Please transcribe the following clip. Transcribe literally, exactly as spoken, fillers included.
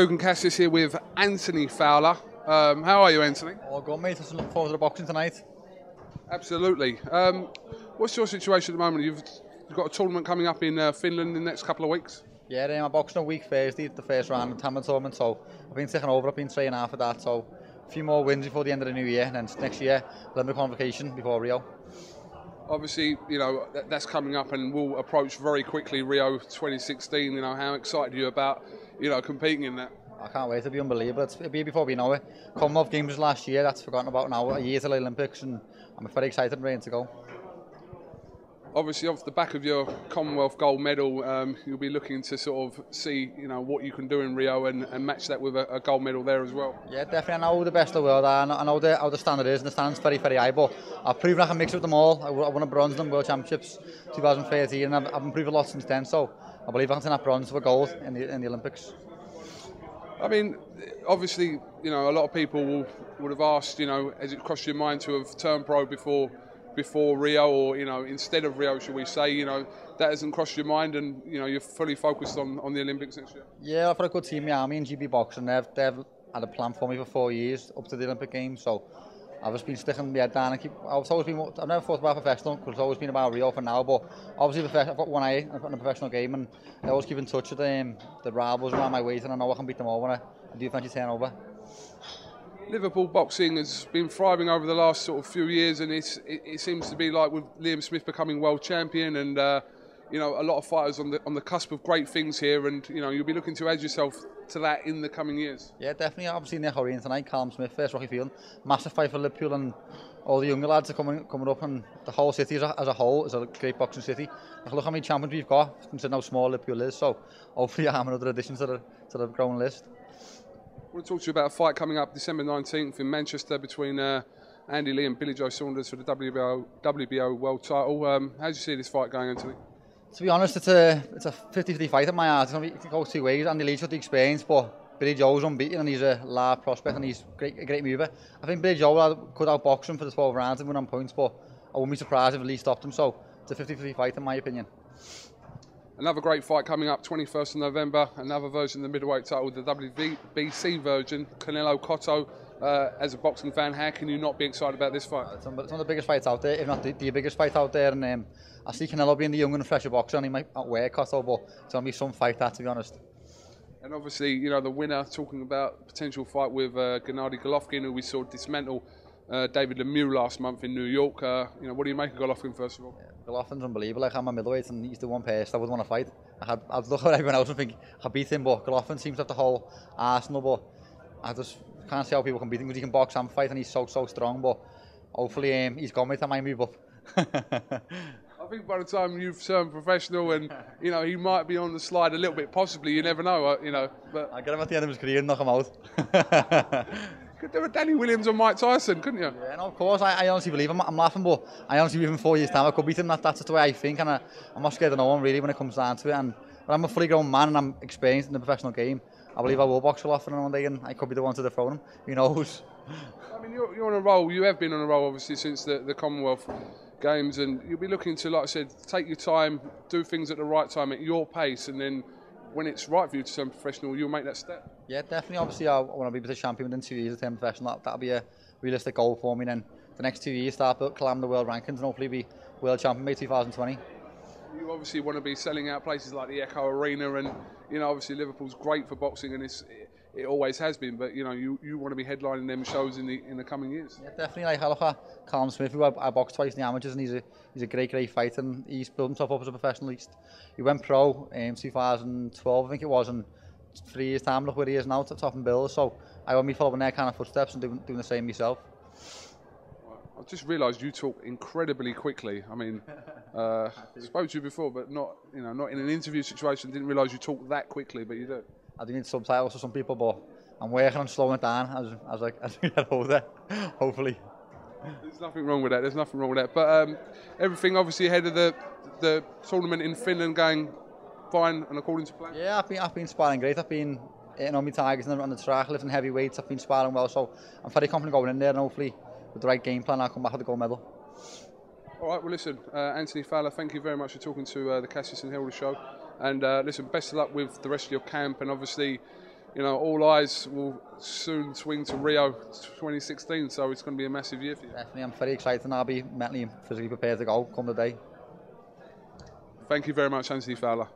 Cougan Cassius here with Anthony Fowler. Um, how are you, Anthony? All good, mate. Just looking forward to the boxing tonight. Absolutely. Um, what's your situation at the moment? You've, you've got a tournament coming up in uh, Finland in the next couple of weeks. Yeah, I'm um, boxing on week Thursday, the first round of the Tamil tournament. So I've been taking over. I've been training after that. So a few more wins before the end of the new year, and then next year, London Convocation before Rio. Obviously, you know, that, that's coming up, and we'll approach very quickly Rio twenty sixteen. You know, how excited are you about, you know, competing in that? I can't wait. It'll be unbelievable. It's, it'll be before we know it. Commonwealth Games last year, that's forgotten about now. A year till the Olympics, and I'm very excited and ready to go. Obviously, off the back of your Commonwealth gold medal, um, you'll be looking to sort of see, you know, what you can do in Rio and, and match that with a, a gold medal there as well. Yeah, definitely. I know who the best of the world are. I know, I know the, how the standard is, and the standard's very, very high. But I've proven I can mix with them all. I, I won a bronze in the World Championships twenty thirteen, and I've, I've improved a lot since then. So I believe I can turn that bronze to a gold in the, in the Olympics. I mean, obviously, you know, a lot of people will, would have asked, you know, has it crossed your mind to have turned pro before? before Rio, or, you know, instead of Rio, should we say? You know, that hasn't crossed your mind, and, you know, you're fully focused on, on the Olympics next year? Yeah, I've got a good team in the army and G B Boxing. They've, they've had a plan for me for four years up to the Olympic Games, so I've just been sticking my head down. And keep, I've, always been, I've never thought about professional, because it's always been about Rio for now, but obviously I've got one eye on a professional game, and I always keep in touch with them, the rivals around my ways, and I know I can beat them all when I, I do fancy turn over. Liverpool boxing has been thriving over the last sort of few years, and it's, it, it seems to be like with Liam Smith becoming world champion, and uh, you know, a lot of fighters on the on the cusp of great things here, and you know, you'll be looking to add yourself to that in the coming years. Yeah, definitely. Obviously, in the Echo Arena tonight, Calum Smith, first Rocky Field, massive fight for Liverpool, and all the younger lads are coming coming up, and the whole city as a, as a whole is a great boxing city. Look how many champions we've got, considering how small Liverpool is. So hopefully, I'm another addition to the to the growing list. I want to talk to you about a fight coming up December nineteenth in Manchester between uh, Andy Lee and Billy Joe Saunders for the W B O, W B O world title. Um, how do you see this fight going, Anthony? To be honest, it's a it's a fifty fifty fight in my heart. It can go two ways. Andy Lee's got the experience, but Billy Joe's unbeaten, and he's a large prospect, and he's great, a great mover. I think Billy Joe could outbox him for the twelve rounds and win on points, but I wouldn't be surprised if Lee stopped him. So it's a fifty fifty fight in my opinion. Another great fight coming up, twenty-first of November. Another version of the middleweight title, the W B C version, Canelo Cotto. Uh, as a boxing fan, how can you not be excited about this fight? It's one of the biggest fights out there, if not the, the biggest fight out there. And um, I see Canelo being the younger and fresher boxer, and he might outweigh Cotto, but it's going to be some fight that, to be honest. And obviously, you know, the winner, talking about potential fight with uh, Gennady Golovkin, who we saw dismantle Uh, David Lemieux last month in New York. Uh, you know, what do you make of Golovkin, first of all? Yeah, Golovkin's unbelievable. Like, I'm a middleweight, and he's the one person I would want to fight. I had, I'd look at everyone else and think I beat him, but Golovkin seems to have the whole arsenal. But I just can't see how people can beat him, because he can box and fight, and he's so so strong. But hopefully, um, he's gone with that. Might move up. I think by the time you've turned professional, and you know, he might be on the slide a little bit, possibly. You never know. You know, but I get him at the end of his career and knock him out. Could do a Danny Williams or Mike Tyson, couldn't you? Yeah, no, of course. I, I honestly believe I'm, I'm laughing, but I honestly believe in four years' time I could beat him. That, that's the way I think, and I, I'm not scared of no one, really, when it comes down to it. And when I'm a fully grown man and I'm experienced in the professional game, I believe I will box Golovkin one day, and I could be the one to dethrone him. Who knows? I mean, you're, you're on a roll. You have been on a roll, obviously, since the, the Commonwealth Games, and you'll be looking to, like I said, take your time, do things at the right time, at your pace, and then when it's right for you to turn professional, you'll make that step. Yeah, definitely. Obviously, I want to be the champion within two years of turning professional. That, that'll be a realistic goal for me. And then the next two years, start to climb the world rankings and hopefully be world champion by two thousand twenty. You obviously want to be selling out places like the Echo Arena, and you know, obviously Liverpool's great for boxing, and it's it, it always has been. But you know, you, you want to be headlining them shows in the in the coming years. Yeah, definitely. Like, I look at Calum Smith, who I, I boxed twice in the amateurs, and he's a he's a great great fighter, and he's built himself up as a professional. He's, he went pro in um, two thousand twelve, I think it was, and three years time, look where he is now, top and bill. So I want me following their kind of footsteps and doing, doing the same myself. I just realised you talk incredibly quickly. I mean, uh, I spoke to you before, but not, you know, not in an interview situation. Didn't realise you talk that quickly, but you do. I do need subtitles for some people, but I'm working on slowing it down as as I, as I get older, hopefully. There's nothing wrong with that. There's nothing wrong with that. But um, everything obviously ahead of the the tournament in Finland going fine and according to plan. Yeah, I've been I've been sparring great. I've been hitting on my targets on the track, lifting heavy weights. I've been sparring well, so I'm very confident going in there, and hopefully, with the right game plan, I'll come back with the gold medal. All right, well, listen, uh, Anthony Fowler, thank you very much for talking to uh, the Cassius and Hilda show. And uh, listen, best of luck with the rest of your camp. And obviously, you know, all eyes will soon swing to Rio twenty sixteen, so it's going to be a massive year for you. Definitely, I'm very excited, and I'll be mentally and physically prepared to go come the day. Thank you very much, Anthony Fowler.